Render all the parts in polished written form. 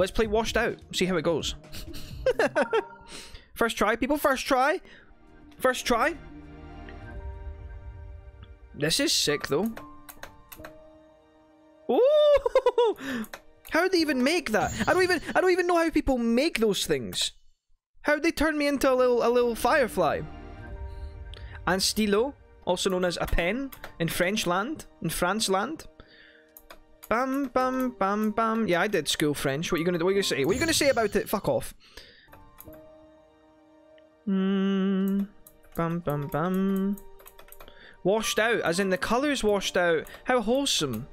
Let's play Washed Out. See how it goes. First try, people. First try. First try. This is sick, though. Ooh! How did they even make that? I don't even know how people make those things. How did they turn me into a little firefly? And stylo, also known as a pen in French land, in France land. Bam, bam, bam, bam. Yeah, I did school French. What are you gonna do? What are you gonna say? What are you gonna say about it? Fuck off. Mm, bam, bam, bam. Washed out, as in the colours washed out. How wholesome.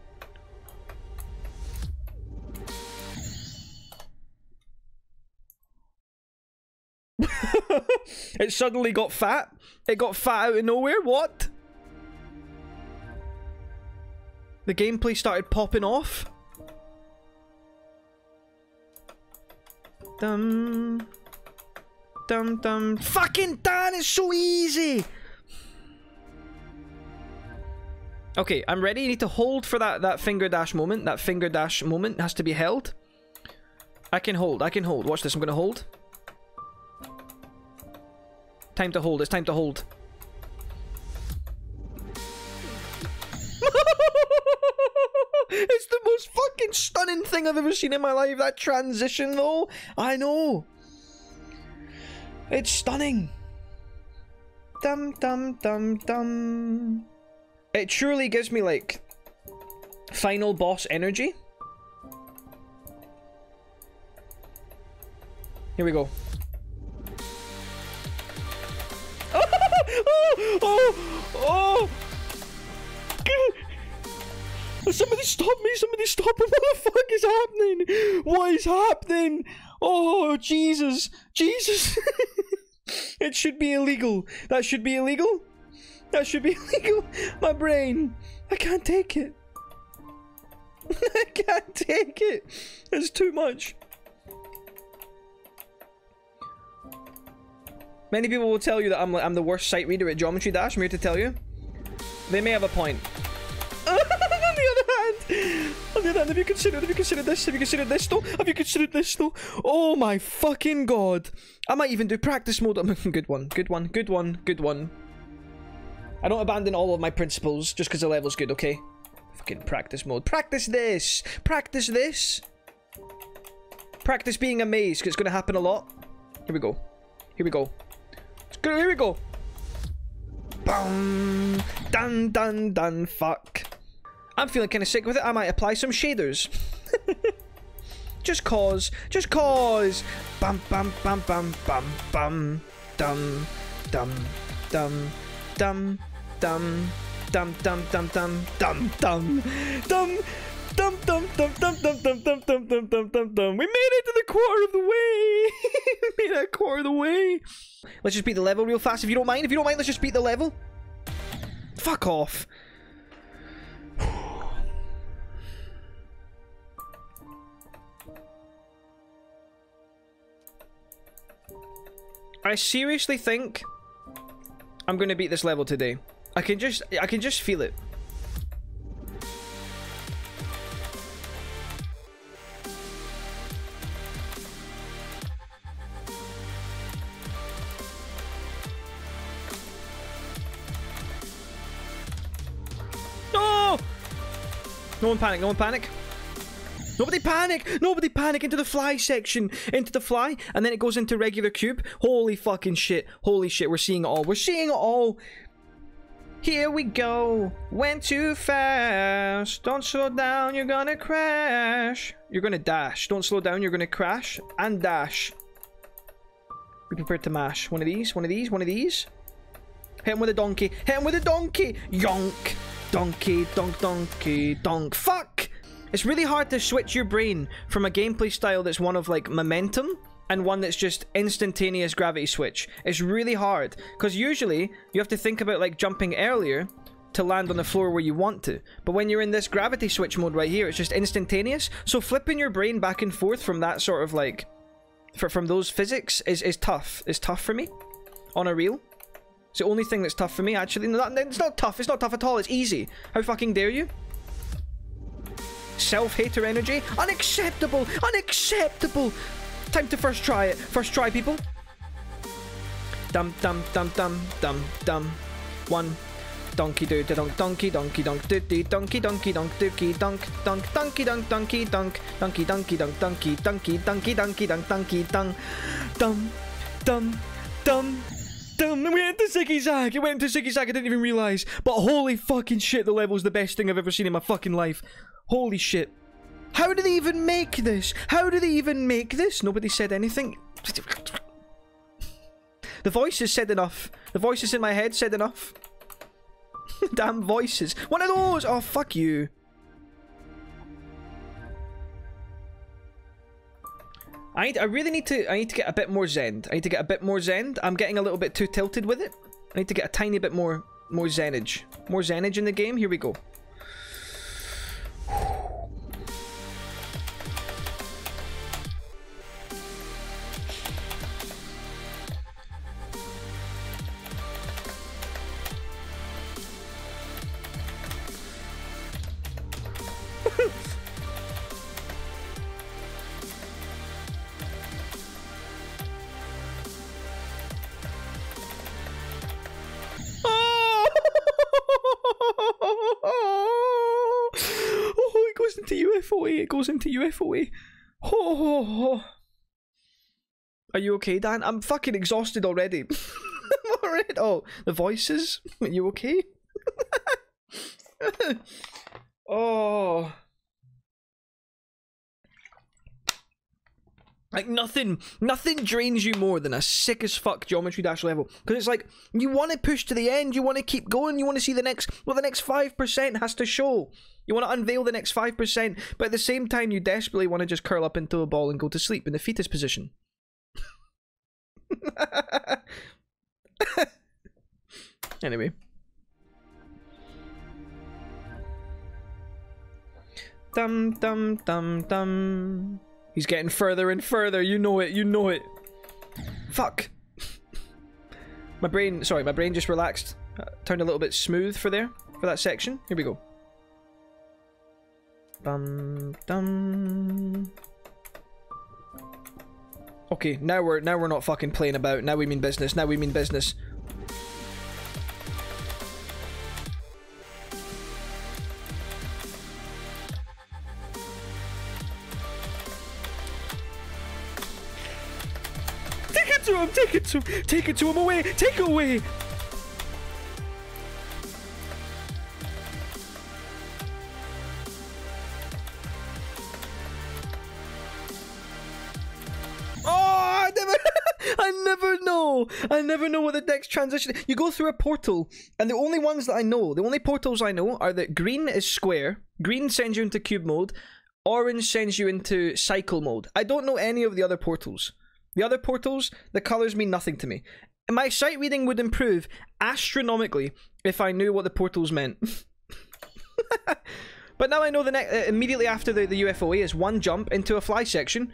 It suddenly got fat. It got fat out of nowhere. What? The gameplay started popping off. Dum. Dum dum. Fucking Dan, it's so easy! Okay, I'm ready. You need to hold for that finger dash moment. That finger dash moment has to be held. I can hold. I can hold. Watch this. I'm gonna hold. Time to hold. It's time to hold. It's the most fucking stunning thing I've ever seen in my life. That transition, though. I know. It's stunning. Dum dum dum dum. It surely gives me like final boss energy. Here we go. Oh! Somebody stop me! Somebody stop me! What the fuck is happening? What is happening? Oh, Jesus! Jesus! It should be illegal. That should be illegal. That should be illegal. My brain. I can't take it. I can't take it. It's too much. Many people will tell you that I'm the worst sight reader at Geometry Dash. I'm here to tell you. They may have a point. On the other hand, have you considered this though? Oh my fucking god. I might even do practice mode. Good one. I don't abandon all of my principles just because the level's good, okay? Fucking practice mode. Practice this. Practice being amazed because it's going to happen a lot. Here we go. Here we go. Boom. Dun dun dun. Fuck. I'm feeling kind of sick with it. I might apply some shaders. Just cause. Bam bam bam bam bam bam. Dum dum dum dum dum dum dum dum dum dum dum dum dum dum dum dum dum dum dum dum dum dum dum dum. We made it to the quarter of the way. We made it a quarter of the way. Let's just beat the level real fast, if you don't mind. Let's just beat the level. Fuck off. I seriously think I'm gonna beat this level today. I can just feel it. No! No one panic. Nobody panic! Into the fly section! Into the fly, and then it goes into regular cube. Holy fucking shit. Holy shit, we're seeing it all. Here we go. Went too fast. Don't slow down, you're gonna crash. You're gonna dash. Don't slow down, you're gonna crash. And dash. Be prepared to mash. One of these. Hit him with a donkey. Yonk. Donkey. Fuck! It's really hard to switch your brain from a gameplay style that's one of like momentum and one that's just instantaneous gravity switch. It's really hard because usually you have to think about like jumping earlier to land on the floor where you want to. But when you're in this gravity switch mode right here, it's just instantaneous. So flipping your brain back and forth from that sort of like, from those physics is tough. It's tough for me on a reel. It's the only thing that's tough for me actually. No, it's not tough at all. It's easy. How fucking dare you? self-hater energy. Unacceptable! Unacceptable! Time to first try it. First try, people. Dum dum dum dum dum dum. One. Donkey do donk donkey donkey donk donkey donkey donkey donkey donk donk donkey donk donkey donk donkey donkey donk donkey donkey donkey donkey donk donkey donk dum dum dum dum. It went to Ziggy Zag. It went to Ziggy Zag. I didn't even realize. But holy fucking shit, the level's the best thing I've ever seen in my fucking life. Holy shit. How do they even make this? How do they even make this? Nobody said anything. The voices said enough. The voices in my head said enough. Damn voices. One of those! Oh, fuck you. I really need to get a bit more zened. I need to get a bit more zened. I'm getting a little bit too tilted with it. I need to get a tiny bit more zenage. More zenage in the game. Here we go. It goes into UFOA. Ho ho ho. Are you okay, Dan? I'm fucking exhausted already. I'm already. Oh, the voices. Are you okay? Oh. Like nothing drains you more than a sick as fuck Geometry Dash level. Because it's like, you want to push to the end, you want to keep going, you want to see the next, well, the next 5% has to show. You want to unveil the next 5%, but at the same time, you desperately want to just curl up into a ball and go to sleep in the fetus position. Anyway. Dum dum dum dum. He's getting further and further, you know it, you know it. Fuck. my brain just relaxed. Turned a little bit smooth for that section. Here we go. Bum dum. Okay, now we're not fucking playing about. Now we mean business, now we mean business. Take it to him away! Take it away! Oh, I never know what the next transition is. You go through a portal, and the only ones that I know, the only portals I know are that green is square, green sends you into cube mode, orange sends you into cycle mode. I don't know any of the other portals. The other portals, the colours mean nothing to me. My sight reading would improve astronomically if I knew what the portals meant. But now I know the next, immediately after the UFOA is one jump into a fly section.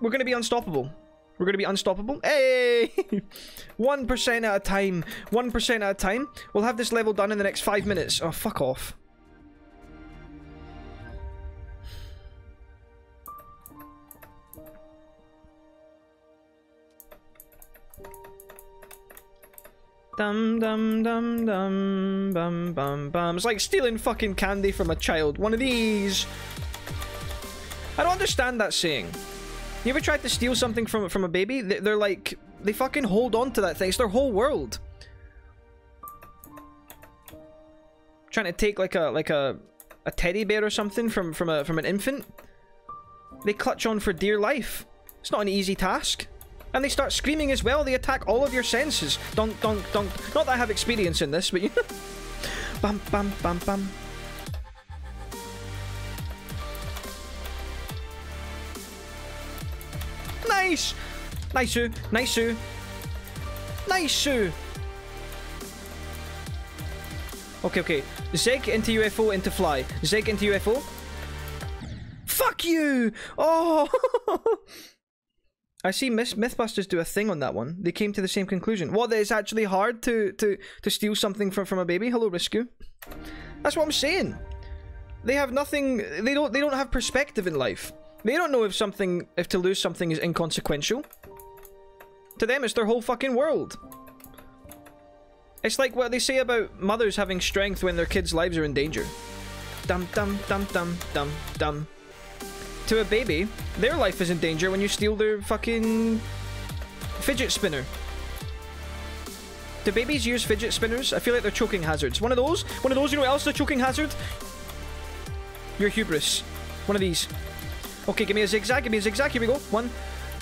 We're going to be unstoppable. We're going to be unstoppable. Hey! 1% at a time. 1% at a time. We'll have this level done in the next 5 minutes. Oh, fuck off. Dum dum dum dum bum bum bum. It's like stealing fucking candy from a child. One of these. I don't understand that saying. You ever tried to steal something from a baby? They're like, they fucking hold on to that thing. It's their whole world. Trying to take like a teddy bear or something from an infant. They clutch on for dear life. It's not an easy task. And they start screaming as well. They attack all of your senses. Donk, donk, donk. Not that I have experience in this, but you know. Bam, bam, bam, bam. Nice! Nice-oo. Nice-oo. Nice-oo. Okay, okay. Zeg into UFO into fly. Zeg into UFO. Fuck you! Oh! I see Mythbusters do a thing on that one. They came to the same conclusion. What, that it's actually hard to steal something from a baby? Hello, Risku. That's what I'm saying. They have nothing. They don't have perspective in life. They don't know if to lose something is inconsequential. To them, it's their whole fucking world. It's like what they say about mothers having strength when their kids' lives are in danger. Dum dum dum dum dum dum. To a baby, their life is in danger when you steal their fucking fidget spinner. Do babies use fidget spinners? I feel like they're choking hazards. One of those? One of those? You know what else is a choking hazard? Your hubris. One of these. Okay, give me a zigzag, give me a zigzag. Here we go. One.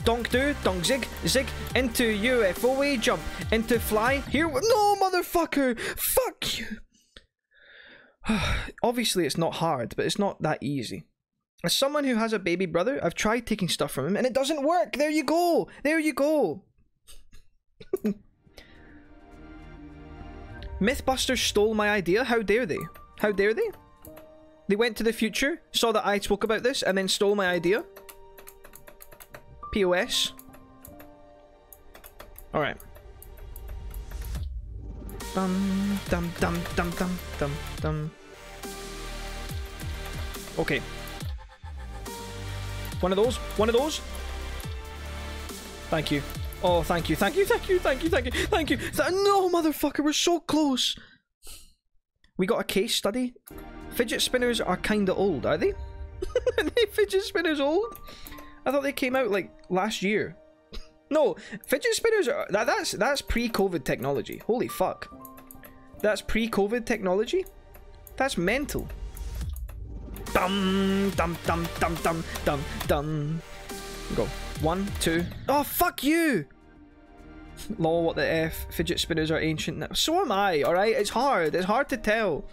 Donk do, donk zig, zig. Into UFOE jump. Into fly. Here. No, motherfucker! Fuck you! Obviously, it's not hard, but it's not that easy. As someone who has a baby brother, I've tried taking stuff from him, and it doesn't work! There you go! There you go! Mythbusters stole my idea? How dare they? How dare they? They went to the future, saw that I spoke about this, and then stole my idea? POS? Alright. Dum, dum, dum, dum, dum, dum, dum. Okay. One of those? One of those? Thank you. Oh, thank you. Thank you. Thank you. Thank you. Thank you. Thank you. No, motherfucker. We're so close. We got a case study. Fidget spinners are kind of old, are they? Are they fidget spinners old? I thought they came out like last year. No, fidget spinners are... That's pre-COVID technology. Holy fuck. That's pre-COVID technology? That's mental. Dum, dum, dum, dum, dum, dum, dum. Go. 1, 2. Oh, fuck you! Lol, what the F. Fidget spinners are ancient now. So am I, alright? It's hard. It's hard to tell.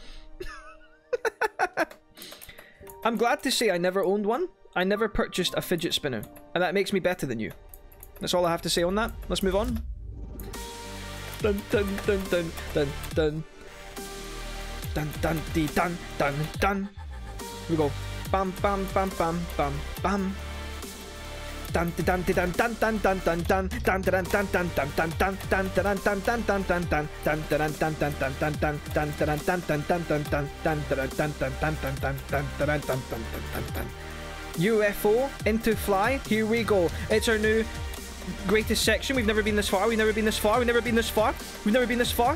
I'm glad to say I never owned one. I never purchased a fidget spinner. And that makes me better than you. That's all I have to say on that. Let's move on. Dun, dun, dun, dun, dun, dun. Dun, dun, dee, dun, dun, dun. Here we go. Bam, bam, bam, bam, bam, bam. Dun dun dun dun dun dun dun dun dun dun dun dun dun dun dun dun dun dun dun dun dun dun dun dun dun dun dun dun dun dun dun dun dun dun dun dun dun dun dun. UFO into fly. Here we go. It's our new greatest section. We've never been this far. We've never been this far. We've never been this far. We've never been this far.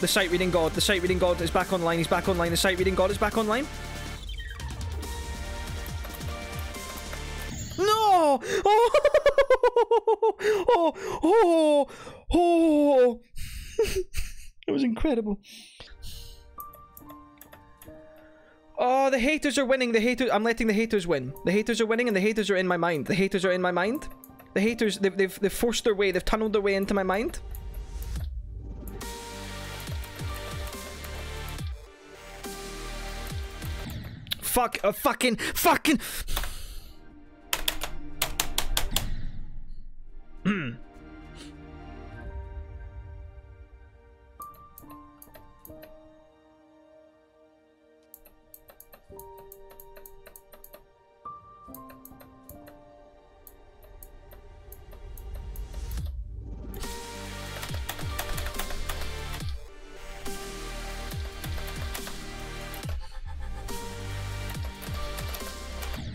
The sight reading god. The sight reading god is back online. He's back online. The sight reading god is back online. No! Oh! Oh! Oh! Oh! It was incredible. Oh, the haters are winning. The haters. I'm letting the haters win. The haters are winning, and the haters are in my mind. The haters are in my mind. The haters. They've forced their way. They've tunneled their way into my mind. Fuck! A fucking! Fucking!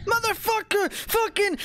Motherfucker! Fucking!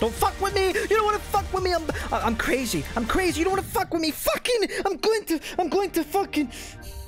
Don't fuck with me! You don't want to fuck with me! I'm crazy! I'm crazy! You don't want to fuck with me! Fucking! I'm going to fucking...